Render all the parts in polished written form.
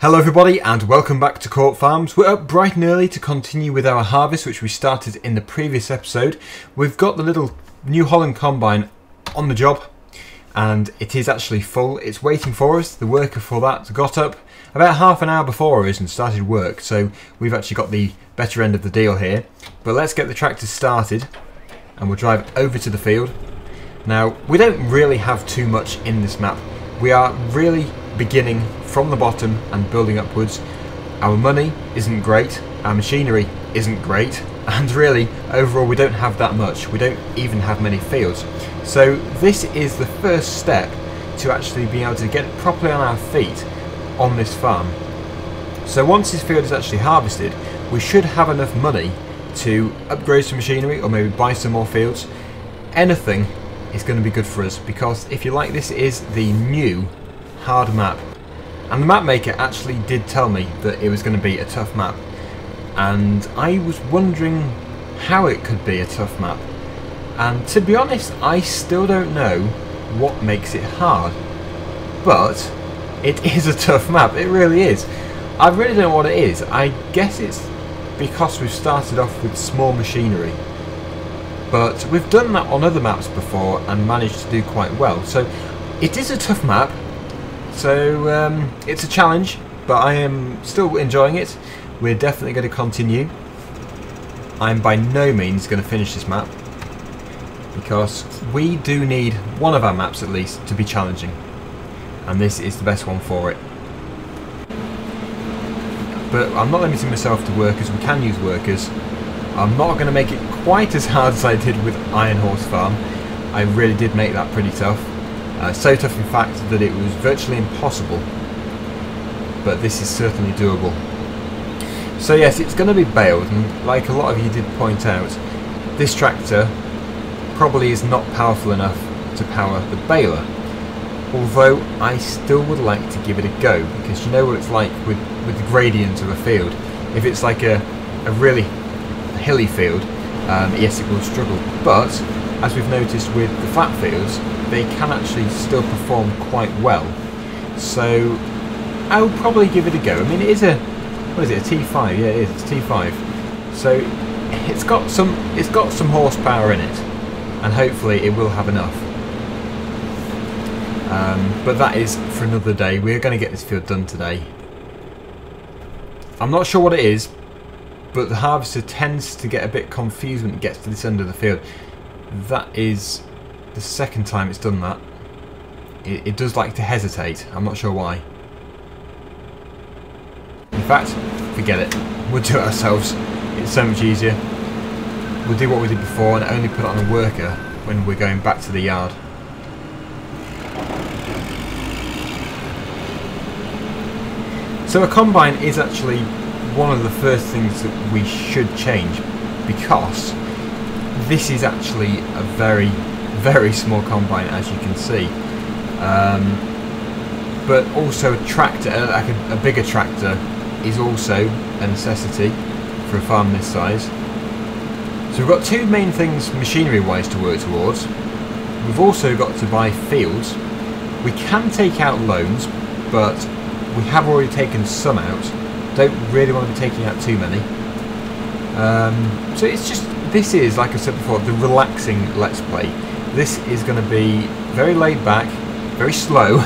Hello everybody and welcome back to Court Farms. We're up bright and early to continue with our harvest which we started in the previous episode. We've got the little New Holland combine on the job and it is actually full. It's waiting for us. The worker for that got up about half an hour before us and started work, so we've actually got the better end of the deal here. But let's get the tractors started and we'll drive over to the field. Now, we don't really have too much in this map. We are really beginning from the bottom and building upwards. Our money isn't great, our machinery isn't great, and really overall we don't have that much. We don't even have many fields. So this is the first step to actually being able to get properly on our feet on this farm. So once this field is actually harvested, we should have enough money to upgrade some machinery or maybe buy some more fields. Anything is going to be good for us because, if you like, this is the new hard map, and the map maker actually did tell me that it was going to be a tough map, and I was wondering how it could be a tough map, and to be honest I still don't know what makes it hard, but it is a tough map, it really is. I really don't know what it is. I guess it's because we've started off with small machinery, but we've done that on other maps before and managed to do quite well, so it is a tough map. So it's a challenge, but I am still enjoying it. We're definitely going to continue. I'm by no means going to finish this map because we do need one of our maps at least to be challenging, and this is the best one for it. But I'm not limiting myself to workers. We can use workers. I'm not going to make it quite as hard as I did with Iron Horse Farm. I really did make that pretty tough. So tough in fact that it was virtually impossible, but this is certainly doable. So yes, it's going to be baled, and like a lot of you did point out, this tractor probably is not powerful enough to power the baler, although I still would like to give it a go, because you know what it's like with the gradient of a field. If it's like a really hilly field, yes, it will struggle, but as we've noticed with the flat fields, they can actually still perform quite well. So I'll probably give it a go. I mean, it is a, what is it, a T5? Yeah, it is, it's T5. So it's got some horsepower in it, and hopefully it will have enough. But that is for another day. We're going to get this field done today. I'm not sure what it is, but the harvester tends to get a bit confused when it gets to this end of the field. That is the second time it's done that. It does like to hesitate. I'm not sure why. In fact, forget it. We'll do it ourselves. It's so much easier. We'll do what we did before and only put it on a worker when we're going back to the yard. So a combine is actually one of the first things that we should change, because this is actually a very, very small combine, as you can see, but also a tractor, like a bigger tractor, is also a necessity for a farm this size. So we've got two main things machinery-wise to work towards. We've also got to buy fields. We can take out loans, but we have already taken some out. Don't really want to be taking out too many. So it's just, this is, like I said before, the relaxing Let's Play. This is going to be very laid back, very slow,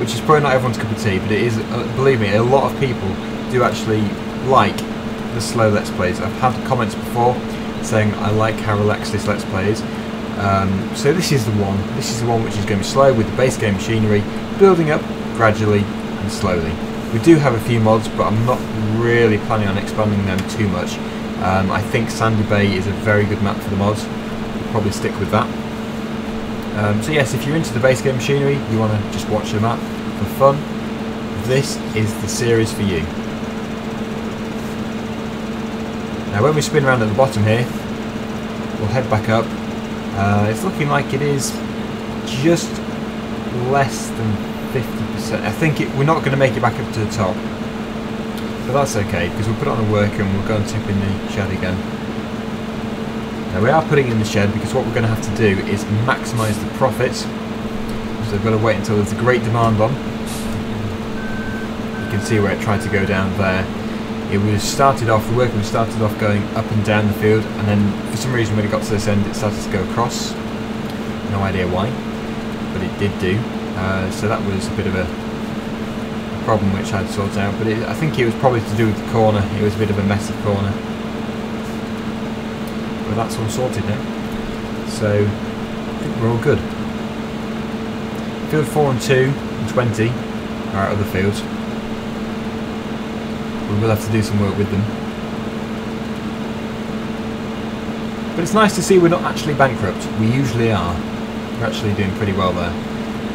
which is probably not everyone's cup of tea, but it is, believe me, a lot of people do actually like the slow Let's Plays. I've had comments before saying I like how relaxed this Let's Play is. So this is the one. This is the one which is going to be slow, with the base game machinery, building up gradually and slowly. We do have a few mods, but I'm not really planning on expanding them too much. I think Sandy Bay is a very good map for the mods. We'll probably stick with that. So yes, if you're into the base game machinery, you want to just watch the map for fun, this is the series for you. Now when we spin around at the bottom here, we'll head back up. It's looking like it is just less than 50%. I think we're not going to make it back up to the top. But that's okay, because we'll put it on a worker and we'll go and tip in the shed again. Now we are putting it in the shed because what we're going to have to do is maximise the profits. So we've got to wait until there's a great demand on. can see where it tried to go down there. It was started off, the work was started off going up and down the field, and then for some reason when it got to this end it started to go across. No idea why, but it did do. So that was a bit of a problem which I'd sorted out, but I think it was probably to do with the corner. It was a bit of a messy corner. But that's all sorted now. So I think we're all good. Field 4 and 2 and 20 are our other fields. We will have to do some work with them. But it's nice to see we're not actually bankrupt. We usually are. We're actually doing pretty well there.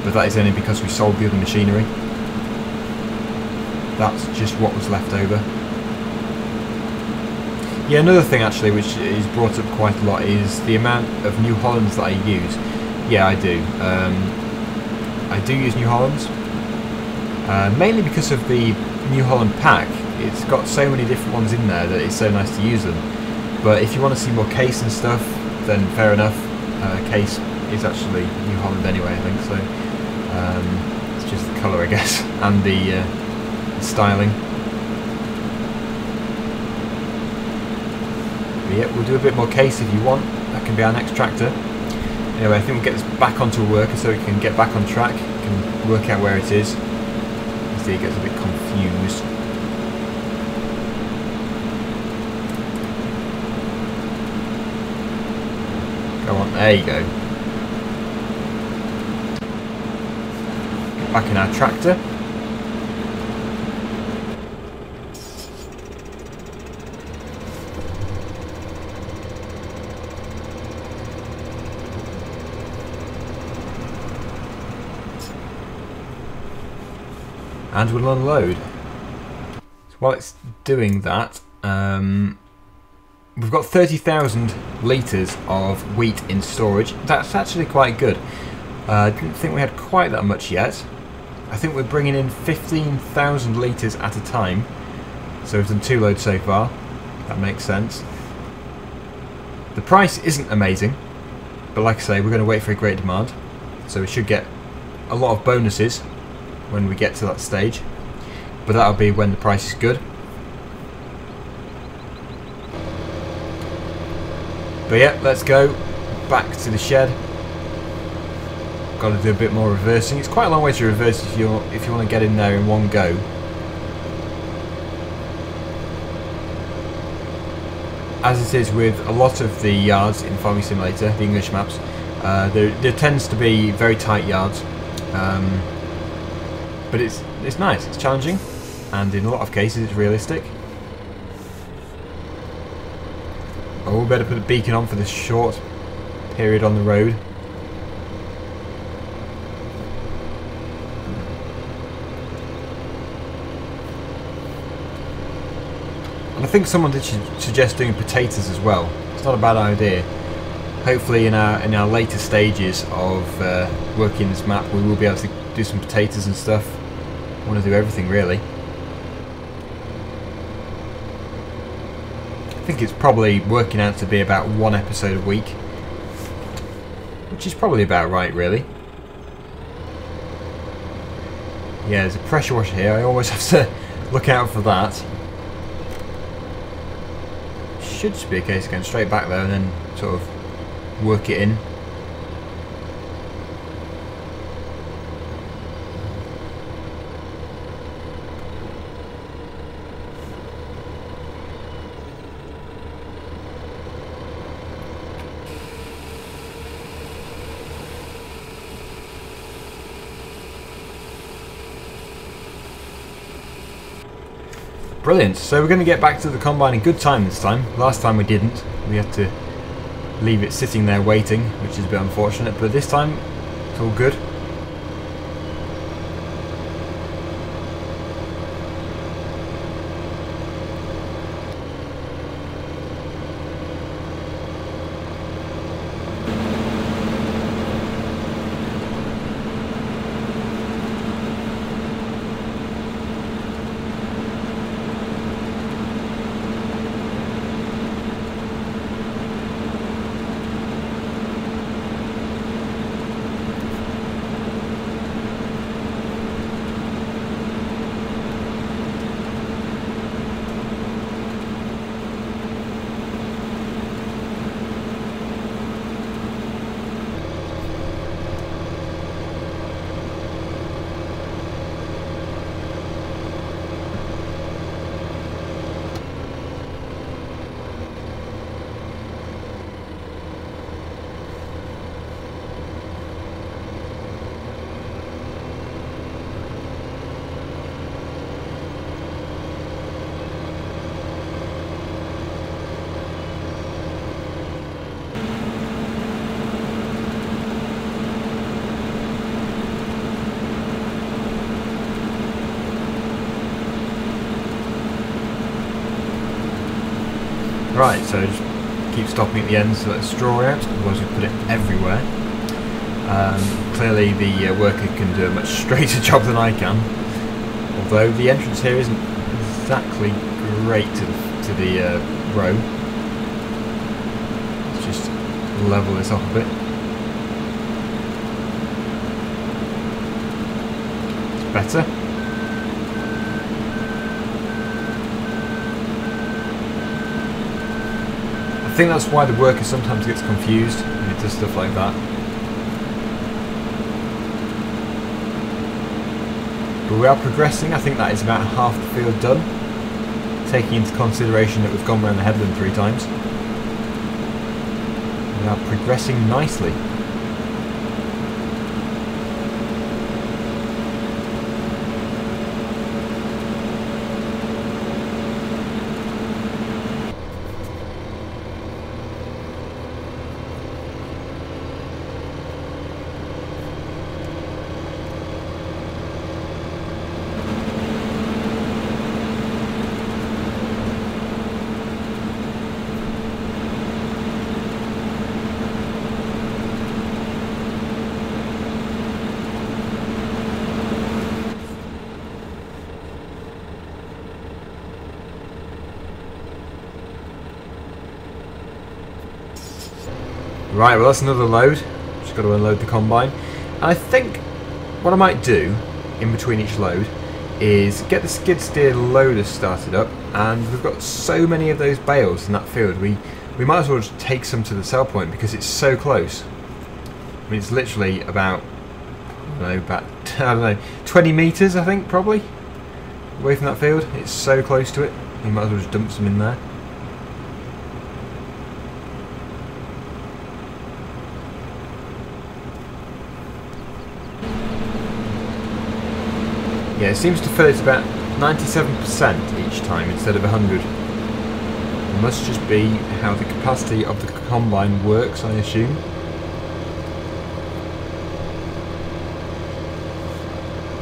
But that is only because we sold the other machinery. That's just what was left over. Yeah, another thing actually which is brought up quite a lot is the amount of New Hollands that I use. Yeah, I do. I do use New Hollands. Mainly because of the New Holland pack. It's got so many different ones in there that it's so nice to use them. But if you want to see more Case and stuff, then fair enough. Case is actually New Holland anyway, I think, so it's just the colour, I guess, and the styling. But yeah, we'll do a bit more Case if you want. That can be our next tractor. Anyway, I think we'll get this back onto a worker so we can get back on track, can work out where it is. You see, it gets a bit confused. Go on, there you go. Back in our tractor. And we'll unload. So while it's doing that, we've got 30,000 litres of wheat in storage. That's actually quite good. I didn't think we had quite that much yet. I think we're bringing in 15,000 litres at a time. So we've done 2 loads so far. That makes sense. The price isn't amazing, but like I say, we're going to wait for a great demand. So we should get a lot of bonuses when we get to that stage. But that'll be when the price is good. But yeah, let's go back to the shed. Got to do a bit more reversing. It's quite a long way to reverse if you want to get in there in one go. As it is with a lot of the yards in Farming Simulator, the English maps, there tends to be very tight yards, but it's nice. It's challenging, and in a lot of cases, it's realistic. Oh, we better put a beacon on for this short period on the road. And I think someone did suggest doing potatoes as well. It's not a bad idea. Hopefully in our later stages of working this map we will be able to do some potatoes and stuff. I want to do everything really. I think it's probably working out to be about 1 episode a week, which is probably about right really. Yeah, there's a pressure washer here, I always have to look out for that. Should just be a case of going straight back though and then sort of work it in. Brilliant, so we're going to get back to the combine in good time this time. Last time we didn't. We had to leave it sitting there waiting, which is a bit unfortunate, but this time it's all good. Right, so just keep stopping at the ends to let the straw out, otherwise you put it everywhere. Clearly the worker can do a much straighter job than I can, although the entrance here isn't exactly great to the road. Let's just level this off a bit. It's better. I think that's why the worker sometimes gets confused when it does stuff like that. But we are progressing. I think that is about half the field done, taking into consideration that we've gone round the headland 3 times. We are progressing nicely. Right, well that's another load. Just got to unload the combine. And I think what I might do in between each load is get the skid steer loader started up, and we've got so many of those bales in that field we might as well just take some to the sell point because it's so close. I mean it's literally about, I don't know, 20 metres I think probably away from that field. It's so close to it. We might as well just dump some in there. Yeah, it seems to fill it about 97% each time instead of 100. It must just be how the capacity of the combine works, I assume.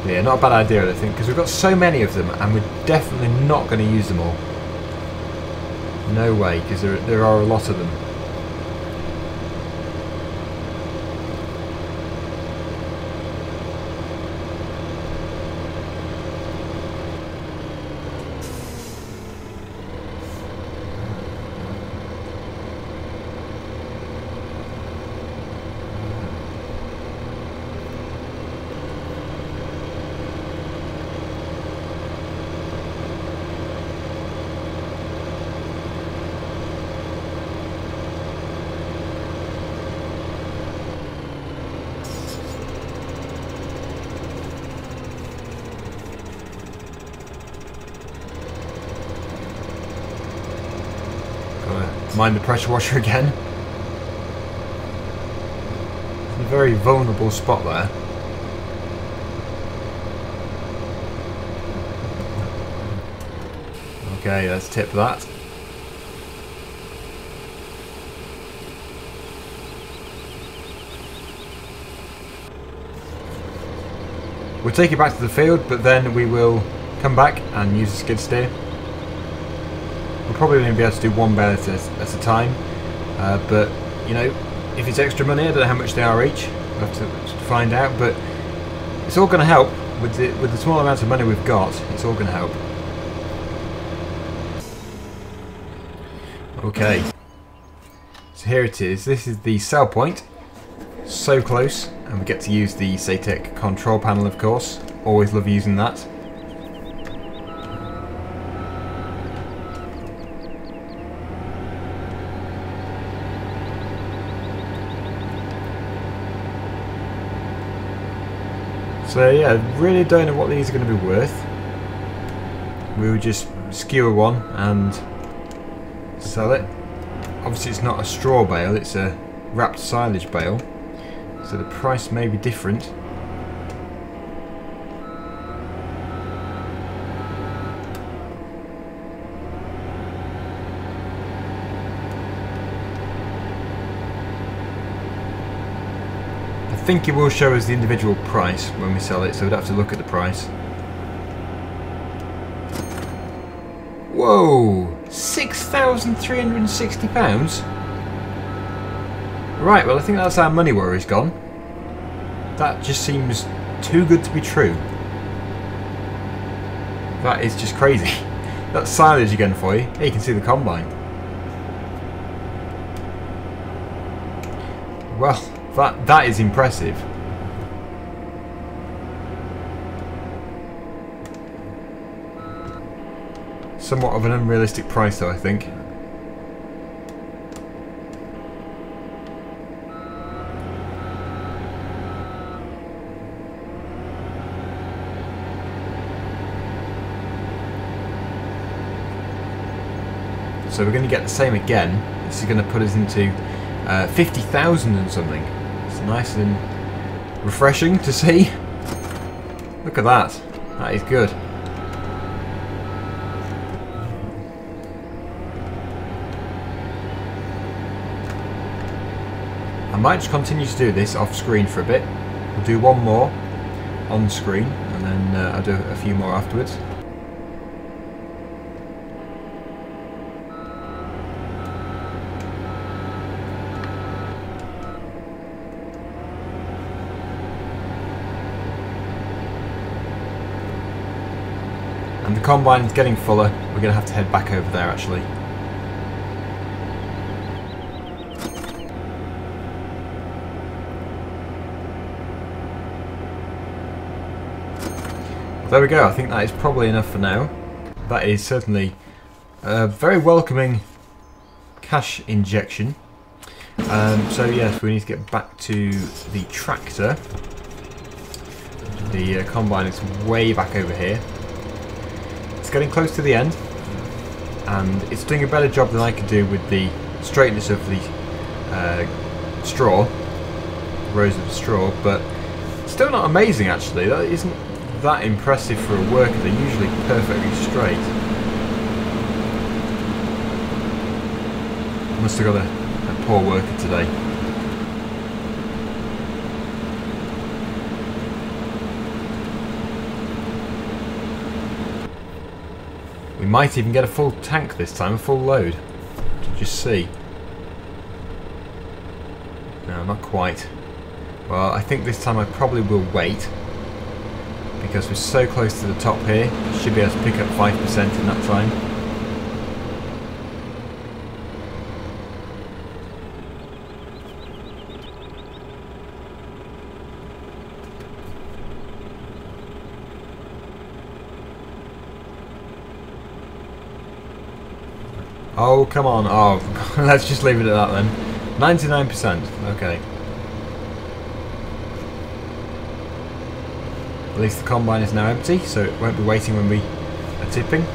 Yeah, not a bad idea, I think, because we've got so many of them and we're definitely not going to use them all. No way, because there are a lot of them. Mind the pressure washer again. It's a very vulnerable spot there. Okay, let's tip that. We'll take it back to the field, but then we will come back and use the skid steer. Probably only be able to do one bale at a time, but you know, if it's extra money, I don't know how much they are each. We'll have to find out, but it's all going to help with the small amount of money we've got. It's all going to help. Okay, so here it is. This is the sell point. So close, and we get to use the SATEC control panel, of course. Always love using that. So yeah, really don't know what these are going to be worth. We would just skewer one and sell it. Obviously it's not a straw bale, it's a wrapped silage bale. So the price may be different. I think it will show us the individual price when we sell it, so we'd have to look at the price. Whoa! £6,360? Right, well I think that's our money worries gone. That just seems too good to be true. That is just crazy. That's silage again for you. Here you can see the combine. Well, that is impressive. Somewhat of an unrealistic price though, I think. So we're going to get the same again. This is going to put us into 50,000 and something. It's nice and refreshing to see. Look at that. That is good. I might just continue to do this off screen for a bit. We'll do one more on screen and then I'll do a few more afterwards. And the combine's getting fuller. We're going to have to head back over there actually. There we go, I think that is probably enough for now. That is certainly a very welcoming cash injection. So yes, we need to get back to the tractor. The combine is way back over here. It's getting close to the end and it's doing a better job than I could do with the straightness of the straw, rows of straw, but still not amazing actually. That isn't that impressive for a worker. They're usually perfectly straight. Must have got a poor worker today. We might even get a full tank this time, a full load. Just see. No, not quite. Well, I think this time I probably will wait, because we're so close to the top here. Should be able to pick up 5% in that time. Oh, come on. Oh, let's just leave it at that then. 99%. Okay. At least the combine is now empty, so it won't be waiting when we are tipping.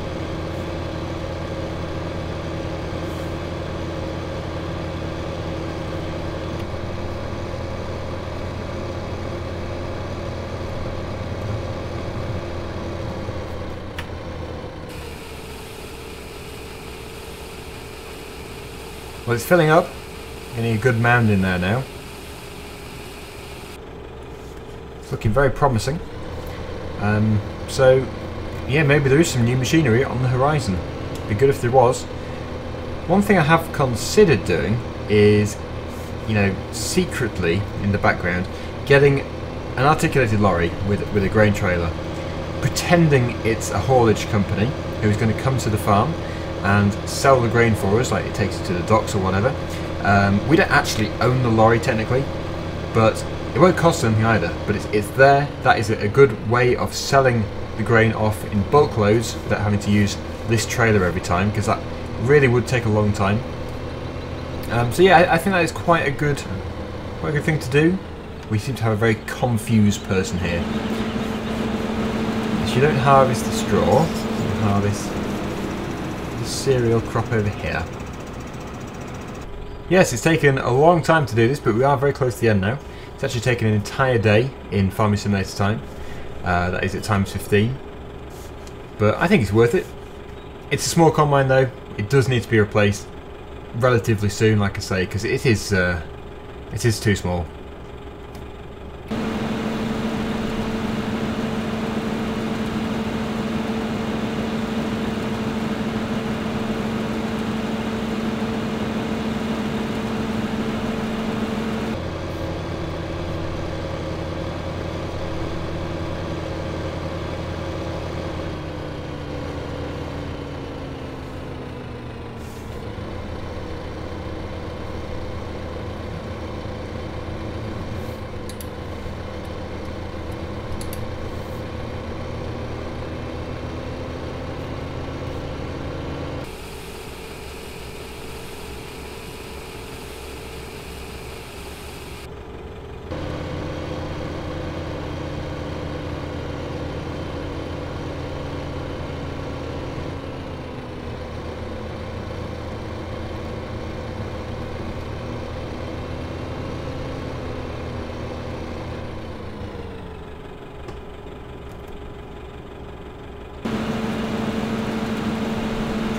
Well, it's filling up. You need a good mound in there now. It's looking very promising. So, yeah, maybe there is some new machinery on the horizon. It'd be good if there was. One thing I have considered doing is, you know, secretly in the background, getting an articulated lorry with a grain trailer, pretending it's a haulage company who's going to come to the farm and sell the grain for us, like it takes it to the docks or whatever. We don't actually own the lorry technically, but it won't cost anything either, but it's there. That is a good way of selling the grain off in bulk loads without having to use this trailer every time, because that really would take a long time. So yeah, I think that is quite a good thing to do. We seem to have a very confused person here. So you don't harvest the straw, you harvest the cereal crop over here. Yes, it's taken a long time to do this, but we are very close to the end now. It's actually taken an entire day in Farming Simulator time. That is at times 15. But I think it's worth it. It's a small combine though. It does need to be replaced relatively soon, like I say, because it is too small.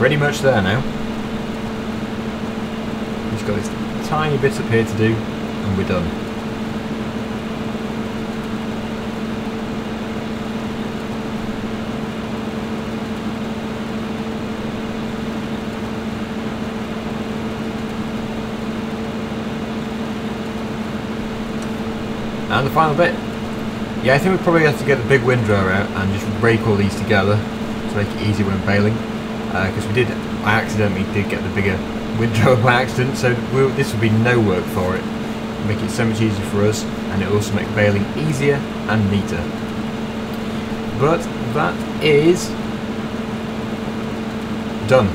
pretty much there now. Just got this tiny bit up here to do, and we're done. And the final bit. Yeah, I think we probably have to get the big windrow out and just rake all these together to make it easier when baling. Because we did, I accidentally did get the bigger windrow by accident, so this would be no work for it. It'll make it so much easier for us, and it'll also make baling easier and neater. But that is done.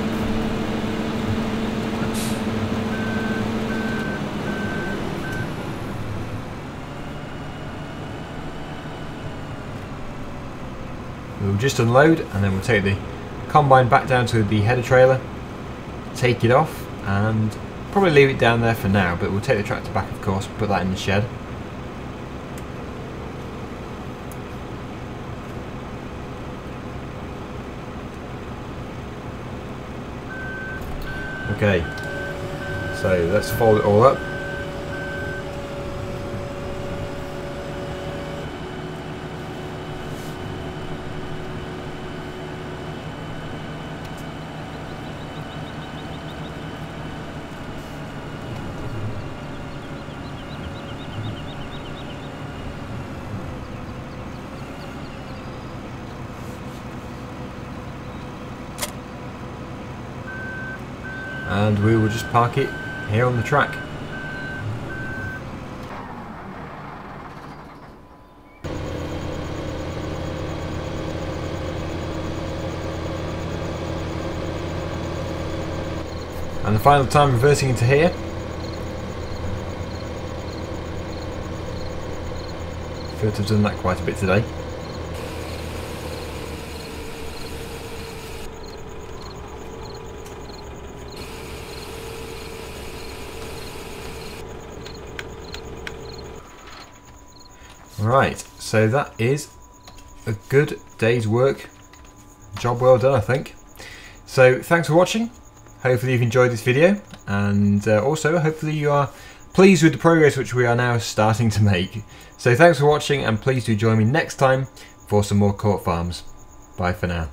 We'll just unload and then we'll take the combine back down to the header trailer, take it off and probably leave it down there for now, but we'll take the tractor back of course, put that in the shed. Okay, so let's fold it all up. And we will just park it here on the track. And the final time reversing into here. I feel to have done that quite a bit today. Right, so that is a good day's work. Job well done, I think. So thanks for watching. Hopefully you've enjoyed this video, and also hopefully you are pleased with the progress which we are now starting to make. So thanks for watching, and please do join me next time for some more Court Farms. Bye for now.